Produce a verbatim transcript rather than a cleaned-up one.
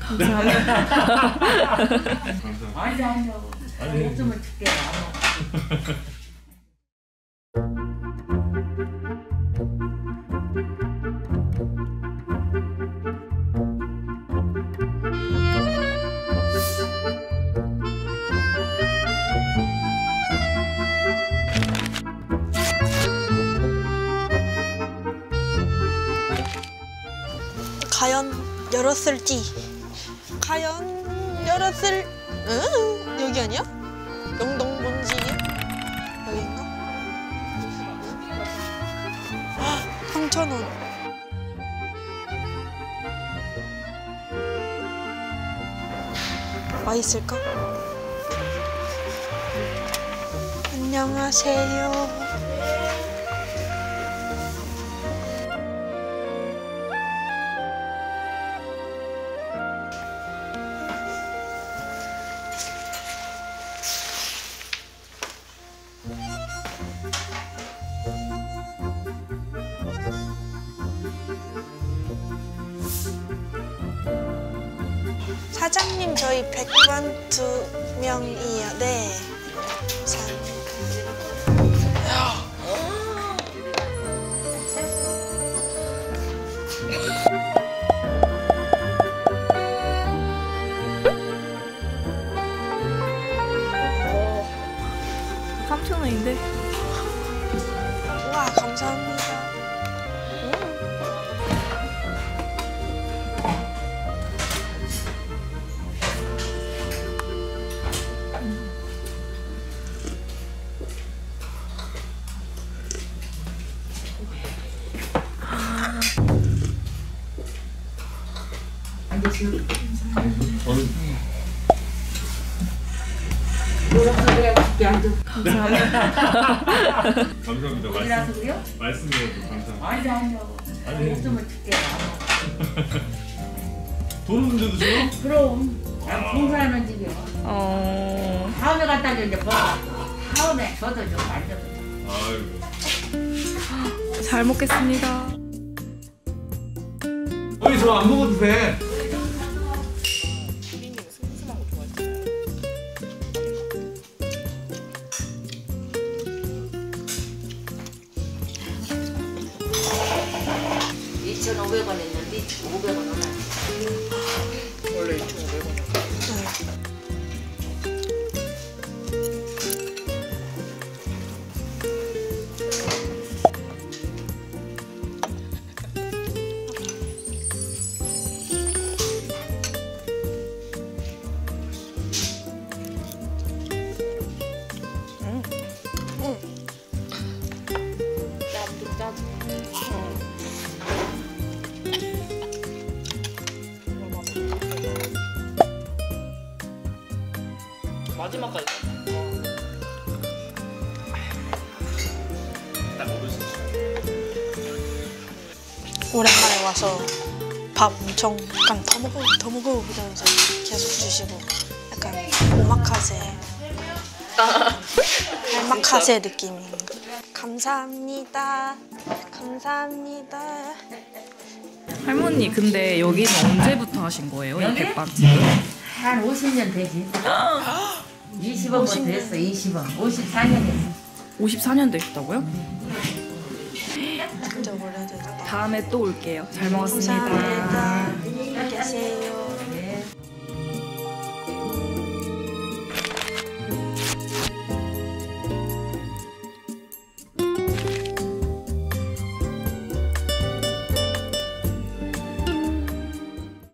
감사합니다. 과연 열었을지, 과연 열었을... 으응? 여기 아니야? 영동문지냐? 여기인가? 헉, 삼천 원. 와 있을까? 안녕하세요. 사장님, 저희 백반 두 명이요. 네. 삼천 원인데? 우와, 감사합니다. 감사합니다. 감사합니다. 말씀이라서요? 말씀이라도 감사합니다. 아니 아니요. 아니 목숨을 줄게요. 돈 문제도 줘요? 그럼. 난 봉사하는 집이요. 어. 다음에 갖다 줘 이제 먹어. 다음에 저도 좀 만져줘. 아이고. 잘 먹겠습니다. 어이 저 안 먹어도 돼. 이천오백 원 했는데 이천오백 원 안 해. 원래 이천오백 원. 응. 응. 나도 짜증. 마지막까지 딱 먹을 수 있어. 오랜만에 와서 밥 엄청 약간 더 먹어 더 먹어 이러면서 계속 주시고 약간 오마카세 오마카세 느낌이. 감사합니다. 감사합니다. 할머니, 근데 여기는 언제부터 하신 거예요? 이 백반 지금? 한 오십 년 되지. 이십 원부터 했어. 이십 원. 오십사 년 됐어. 오십사 년 됐다고요? 진짜 오래됐다. 다음에 또 올게요. 잘 먹었습니다. 감사합니다. 안녕히 계세요.